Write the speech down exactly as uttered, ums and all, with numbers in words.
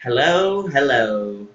Hello, hello.